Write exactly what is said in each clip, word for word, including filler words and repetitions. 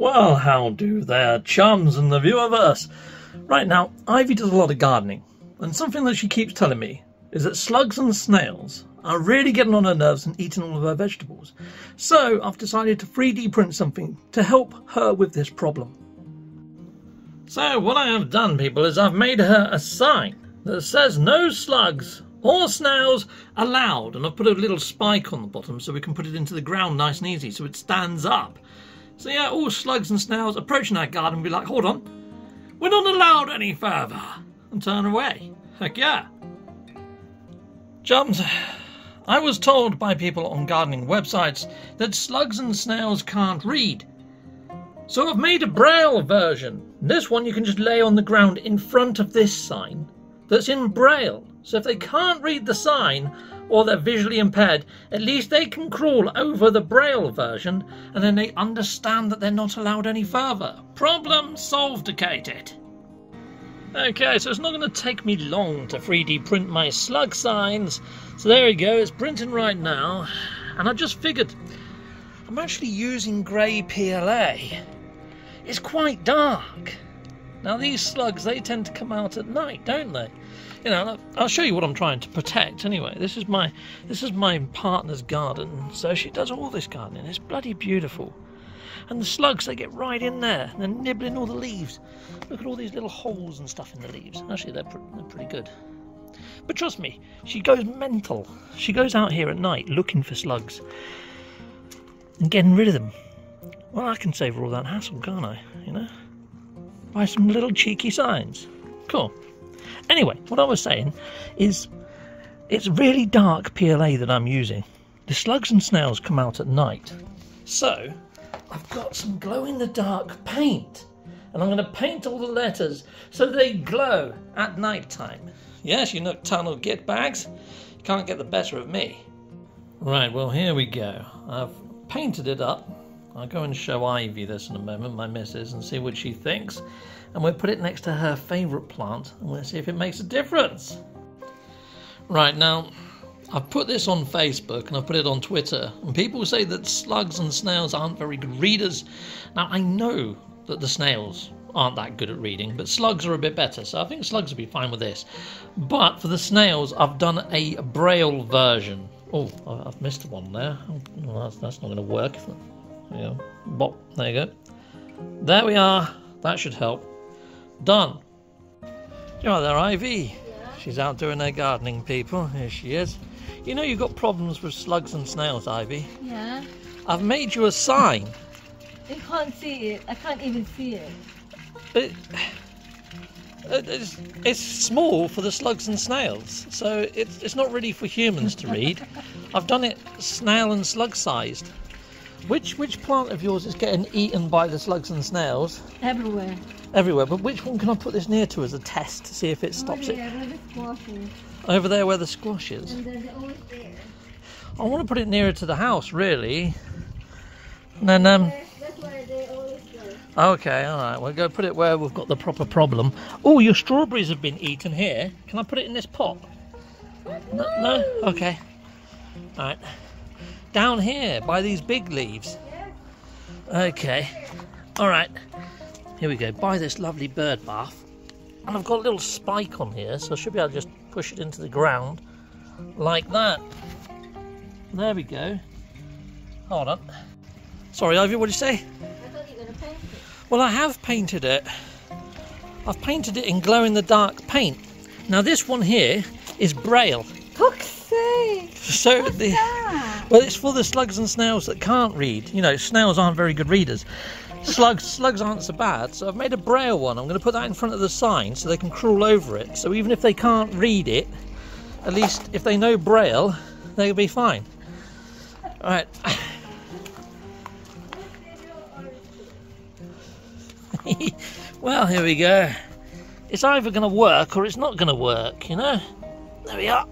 Well, how do their chums and the viewerverse? Right now, Ivy does a lot of gardening, and something that she keeps telling me is that slugs and snails are really getting on her nerves and eating all of her vegetables. So I've decided to three D print something to help her with this problem. So what I have done, people, is I've made her a sign that says no slugs or snails allowed, and I've put a little spike on the bottom so we can put it into the ground nice and easy so it stands up. So yeah, all slugs and snails approaching our garden will be like, hold on, we're not allowed any further, and turn away. Heck yeah. Chums, I was told by people on gardening websites that slugs and snails can't read. So I've made a braille version. This one you can just lay on the ground in front of this sign that's in braille. So if they can't read the sign or they're visually impaired, at least they can crawl over the braille version and then they understand that they're not allowed any further. Problem solved, Katie. Okay, so it's not going to take me long to three D print my slug signs. So there we go, it's printing right now. And I just figured, I'm actually using grey P L A. It's quite dark. Now these slugs, they tend to come out at night, don't they? You know, I'll show you what I'm trying to protect anyway. This is my, this is my partner's garden. So she does all this gardening. It's bloody beautiful. And the slugs, they get right in there and they're nibbling all the leaves. Look at all these little holes and stuff in the leaves. Actually, they're, pr they're pretty good. But trust me, she goes mental. She goes out here at night looking for slugs and getting rid of them. Well, I can save her all that hassle, can't I? You know? Buy some little cheeky signs. Cool. Anyway, what I was saying is it's really dark P L A that I'm using. The slugs and snails come out at night. So I've got some glow-in-the-dark paint, and I'm going to paint all the letters so they glow at night time. Yes, you nocturnal gitbags, you can't get the better of me. Right, well, here we go. I've painted it up. I'll go and show Ivy this in a moment, my missus, and see what she thinks. And we'll put it next to her favourite plant, and we'll see if it makes a difference. Right, now, I've put this on Facebook and I've put it on Twitter, and people say that slugs and snails aren't very good readers. Now, I know that the snails aren't that good at reading, but slugs are a bit better, so I think slugs will be fine with this. But for the snails, I've done a braille version. Oh, I've missed one there. Well, that's, that's not going to work. Yeah, bop, there you go. There we are. That should help. Done. You're right there, Ivy. Yeah. She's out doing her gardening, people. Here she is. You know you've got problems with slugs and snails, Ivy. Yeah. I've made you a sign. You can't see it. I can't even see it. it it's, it's small for the slugs and snails, so it's, it's not really for humans to read. I've done it snail and slug sized. Which which plant of yours is getting eaten by the slugs and snails? Everywhere. Everywhere, but which one can I put this near to as a test to see if it stops it? Over there where the squash is. And there's always there. I want to put it nearer to the house, really. And then um. That's where they always go. Okay, all right. We'll go put it where we've got the proper problem. Oh, your strawberries have been eaten here. Can I put it in this pot? What? No. No. Okay. All right. Down here by these big leaves. Yeah. Okay. All right. Here we go. By this lovely bird bath. And I've got a little spike on here, so I should be able to just push it into the ground like that. There we go. Hold on. Sorry, Ivy, what did you say? I thought you were going to paint it. Well, I have painted it. I've painted it in glow-in-the-dark paint. Now, this one here is braille. Fuck's sake! So What's the, that? Well, it's for the slugs and snails that can't read. You know, snails aren't very good readers. Slugs, slugs aren't so bad, so I've made a braille one. I'm going to put that in front of the sign so they can crawl over it. So even if they can't read it, at least if they know braille, they'll be fine. All right. Well, here we go. It's either going to work or it's not going to work, you know? There we are.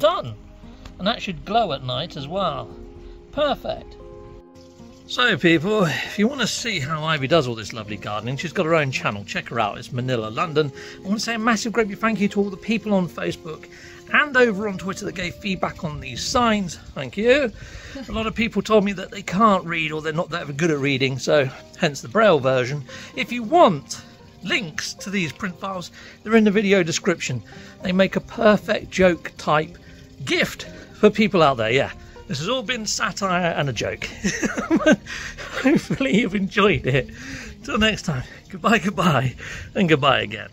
Done. And that should glow at night as well. Perfect. So people, if you want to see how Ivy does all this lovely gardening, she's got her own channel, check her out, it's Manila London. I want to say a massive great big thank you to all the people on Facebook and over on Twitter that gave feedback on these signs. Thank you. A lot of people told me that they can't read or they're not that good at reading, so hence the Braille version. If you want links to these print files, they're in the video description. They make a perfect joke type gift for people out there. Yeah, this has all been satire and a joke. Hopefully you've enjoyed it. Till next time, goodbye, goodbye, and goodbye again.